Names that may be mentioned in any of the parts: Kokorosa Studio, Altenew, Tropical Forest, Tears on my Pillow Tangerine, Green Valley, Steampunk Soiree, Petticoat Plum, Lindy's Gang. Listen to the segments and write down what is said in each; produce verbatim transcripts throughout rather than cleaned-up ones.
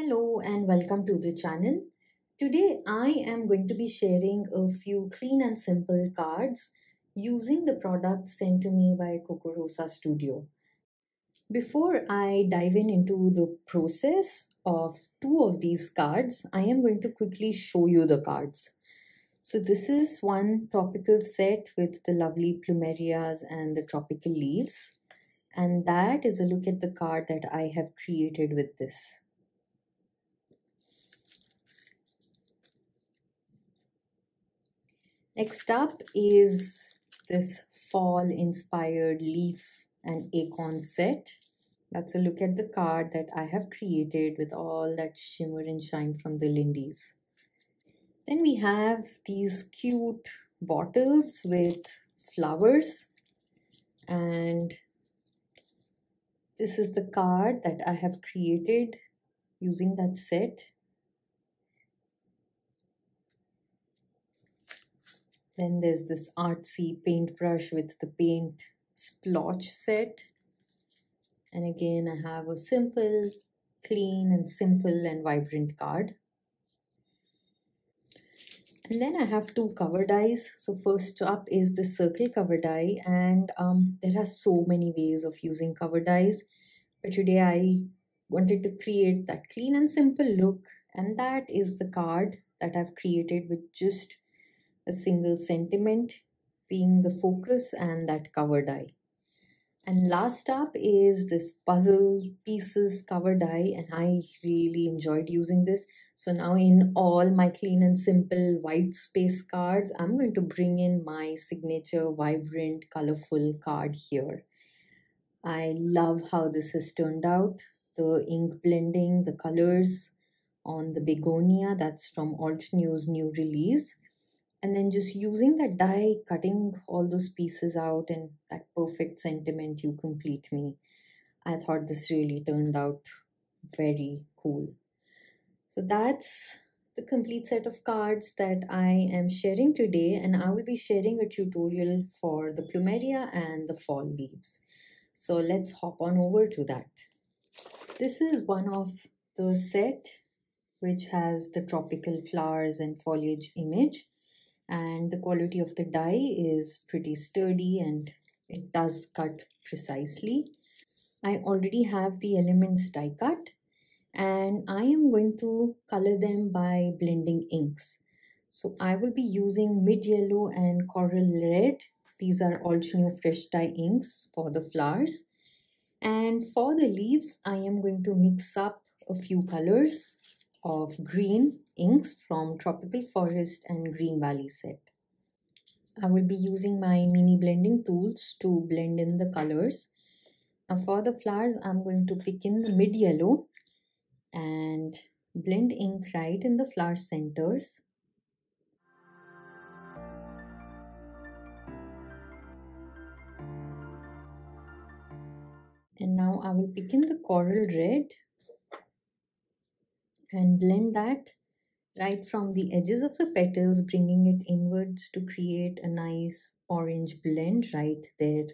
Hello and welcome to the channel. Today I am going to be sharing a few clean and simple cards using the products sent to me by Kokorosa Studio. Before I dive in into the process of two of these cards, I am going to quickly show you the cards. So this is one tropical set with the lovely plumerias and the tropical leaves. And that is a look at the card that I have created with this. Next up is this fall inspired leaf and acorn set. That's a look at the card that I have created with all that shimmer and shine from the Lindy's. Then we have these cute bottles with flowers, and this is the card that I have created using that set. Then there's this artsy paintbrush with the paint splotch set. And again, I have a simple, clean and simple and vibrant card. And then I have two cover dies. So first up is the circle cover die, and um, there are so many ways of using cover dies, but today I wanted to create that clean and simple look, and that is the card that I've created with just a single sentiment being the focus and that cover die. And last up is this puzzle pieces cover die, and I really enjoyed using this. So now in all my clean and simple white space cards, I'm going to bring in my signature vibrant colorful card here. I love how this has turned out. The ink blending, the colors on the begonia, that's from Altenew's new release. And then just using that die, cutting all those pieces out, and that perfect sentiment, "You complete me." I thought this really turned out very cool. So that's the complete set of cards that I am sharing today, and I will be sharing a tutorial for the plumeria and the fall leaves. So let's hop on over to that. This is one of the set which has the tropical flowers and foliage image. And the quality of the die is pretty sturdy and it does cut precisely. I already have the elements die cut, and I am going to color them by blending inks. So I will be using mid yellow and coral red. These are Altenew fresh dye inks for the flowers. And for the leaves, I am going to mix up a few colors of green inks from Tropical Forest and Green Valley set. I will be using my mini blending tools to blend in the colors. Now for the flowers, I'm going to pick in the mid yellow and blend ink right in the flower centers. And now I will pick in the coral red and blend that right from the edges of the petals, bringing it inwards to create a nice orange blend right there.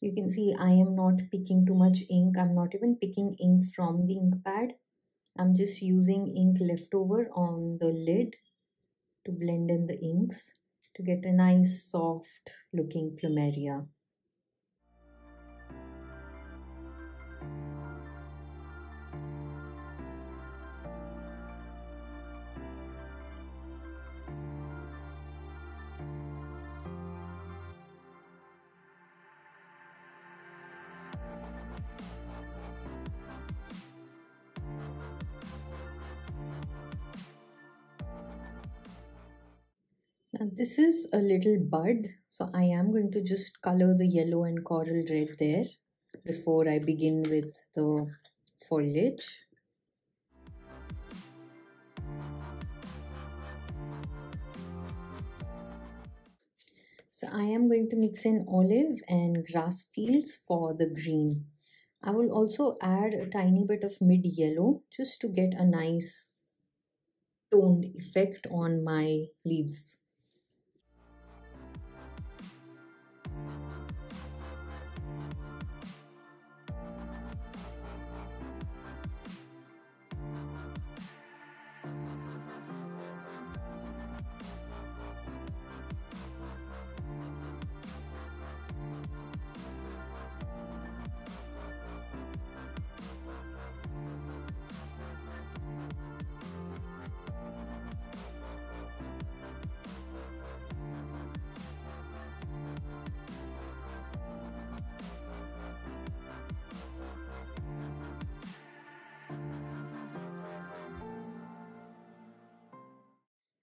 You can see I am not picking too much ink. I'm not even picking ink from the ink pad. I'm just using ink left over on the lid to blend in the inks to get a nice soft looking plumeria. Now this is a little bud, so I am going to just color the yellow and coral red there before I begin with the foliage. So I am going to mix in olive and grass fields for the green. I will also add a tiny bit of mid yellow just to get a nice toned effect on my leaves.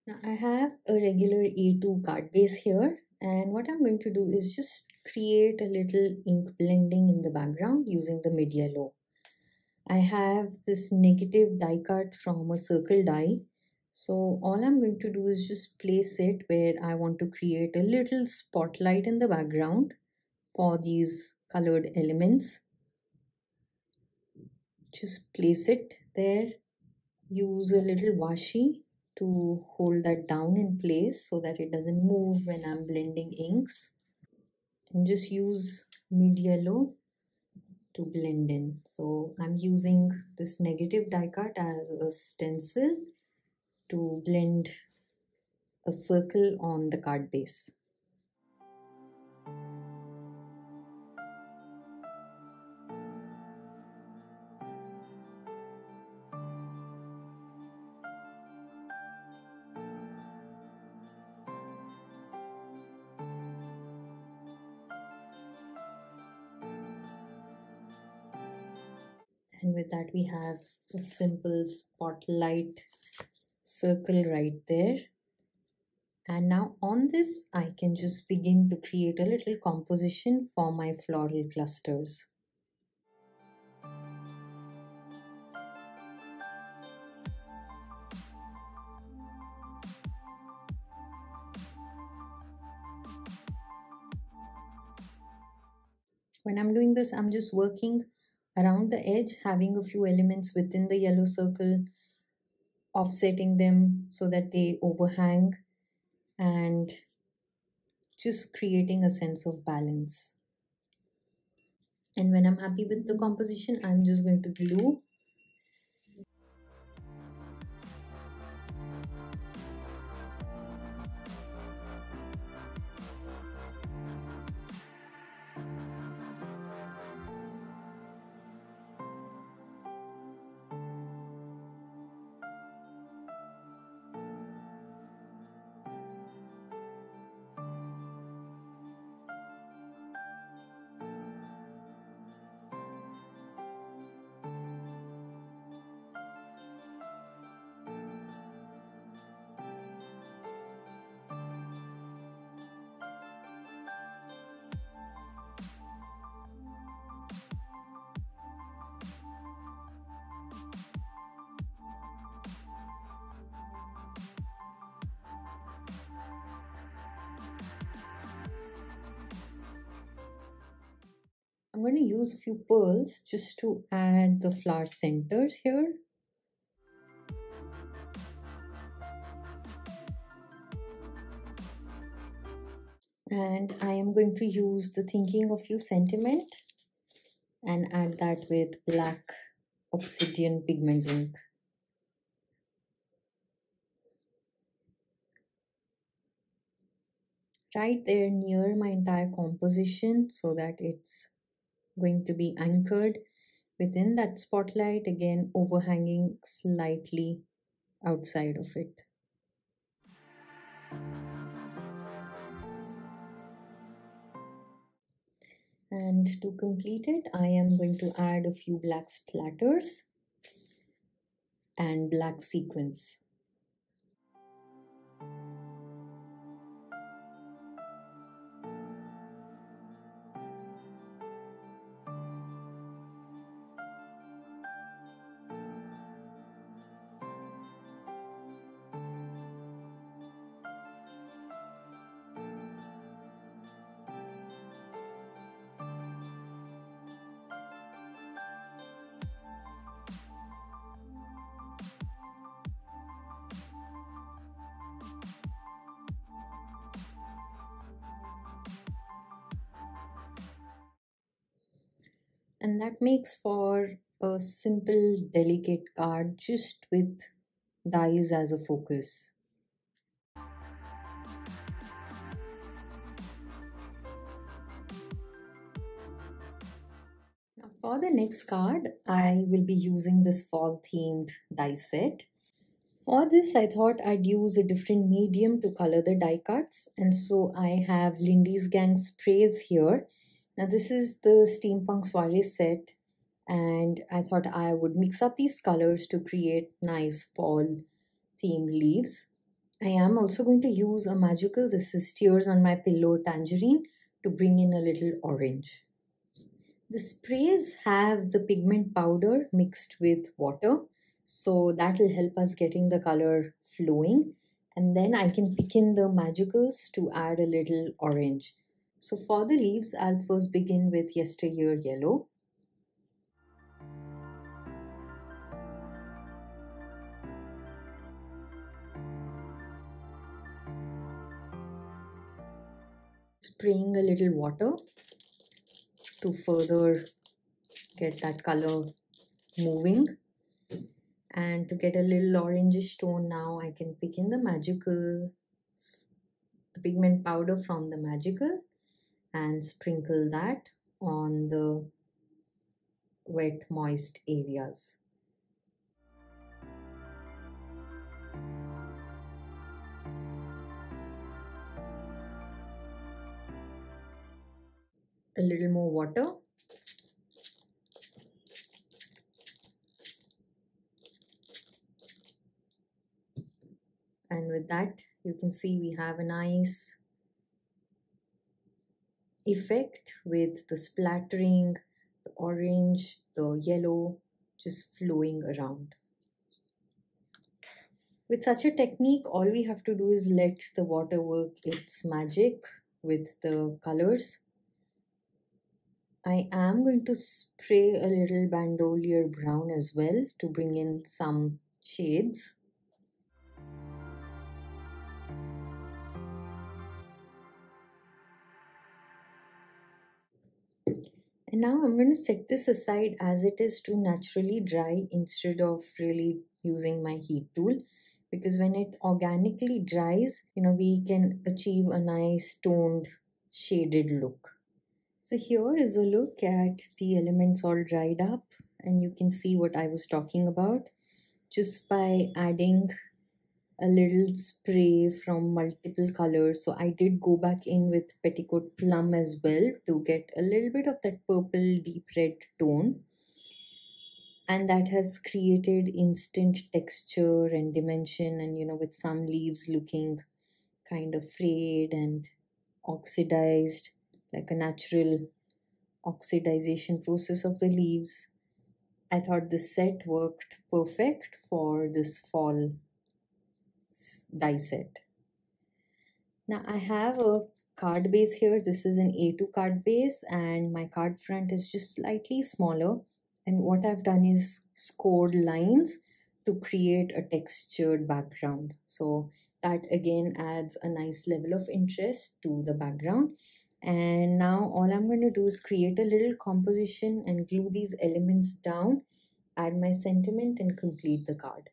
Now I have a regular A two card base here, and what I'm going to do is just create a little ink blending in the background using the mid yellow. I have this negative die cut from a circle die, so all I'm going to do is just place it where I want to create a little spotlight in the background for these colored elements. Just place it there, use a little washi to hold that down in place so that it doesn't move when I'm blending inks, and just use mid yellow to blend in. So I'm using this negative die cut as a stencil to blend a circle on the card base. And with that, we have a simple spotlight circle right there. And now on this, I can just begin to create a little composition for my floral clusters. When I'm doing this, I'm just working around the edge, having a few elements within the yellow circle, offsetting them so that they overhang, and just creating a sense of balance. And when I'm happy with the composition, I'm just going to glue. I'm going to use a few pearls just to add the flower centers here. And I am going to use the Thinking of You sentiment and add that with black obsidian pigment ink. Right there near my entire composition so that it's going to be anchored within that spotlight, again overhanging slightly outside of it. And to complete it, I am going to add a few black splatters and black sequins. And that makes for a simple, delicate card just with dies as a focus. Now for the next card, I will be using this fall themed die set. For this, I thought I'd use a different medium to color the die cuts, and so I have Lindy's Gang sprays here. Now this is the Steampunk Soiree set, and I thought I would mix up these colors to create nice fall themed leaves. I am also going to use a magical, this is Tears on My Pillow Tangerine, to bring in a little orange. The sprays have the pigment powder mixed with water, so that will help us getting the color flowing. And then I can pick in the magicals to add a little orange. So for the leaves, I'll first begin with Yesteryear Yellow. Spraying a little water to further get that color moving. And to get a little orangish tone now, I can pick in the magical, the pigment powder from the magical, and sprinkle that on the wet, moist areas. A little more water. And with that, you can see we have a nice effect with the splattering, the orange, the yellow just flowing around. With such a technique, all we have to do is let the water work its magic with the colors. I am going to spray a little Bandolier Brown as well to bring in some shades. And now I'm going to set this aside as it is to naturally dry instead of really using my heat tool, because when it organically dries, you know, we can achieve a nice toned, shaded look. So here is a look at the elements all dried up, and you can see what I was talking about just by adding a little spray from multiple colors. So I did go back in with Petticoat Plum as well to get a little bit of that purple deep red tone, and that has created instant texture and dimension, and you know, with some leaves looking kind of frayed and oxidized, like a natural oxidization process of the leaves. I thought this set worked perfect for this fall die set. Now I have a card base here. This is an A two card base, and my card front is just slightly smaller. And what I've done is scored lines to create a textured background. So that again adds a nice level of interest to the background. And now all I'm going to do is create a little composition and glue these elements down, add my sentiment, and complete the card.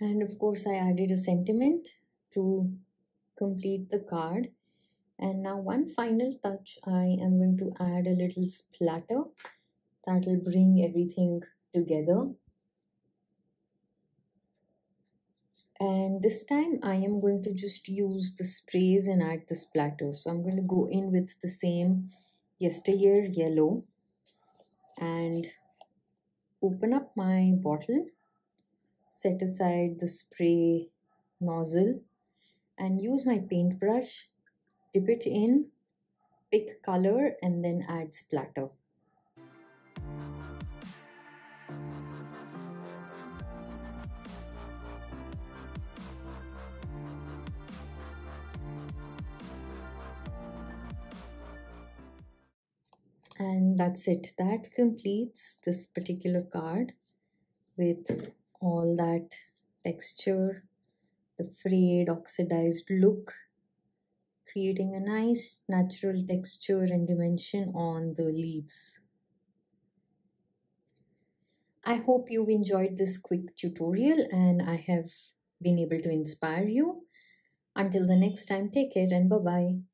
And of course, I added a sentiment to complete the card. And now one final touch, I am going to add a little splatter that will bring everything together. And this time I am going to just use the sprays and add the splatter. So I'm going to go in with the same Yesteryear Yellow and open up my bottle. Set aside the spray nozzle and use my paintbrush, dip it in, pick color, and then add splatter. And that's it. That completes this particular card with all that texture, the frayed, oxidized look, creating a nice natural texture and dimension on the leaves. I hope you've enjoyed this quick tutorial and I have been able to inspire you. Until the next time, take care and bye-bye.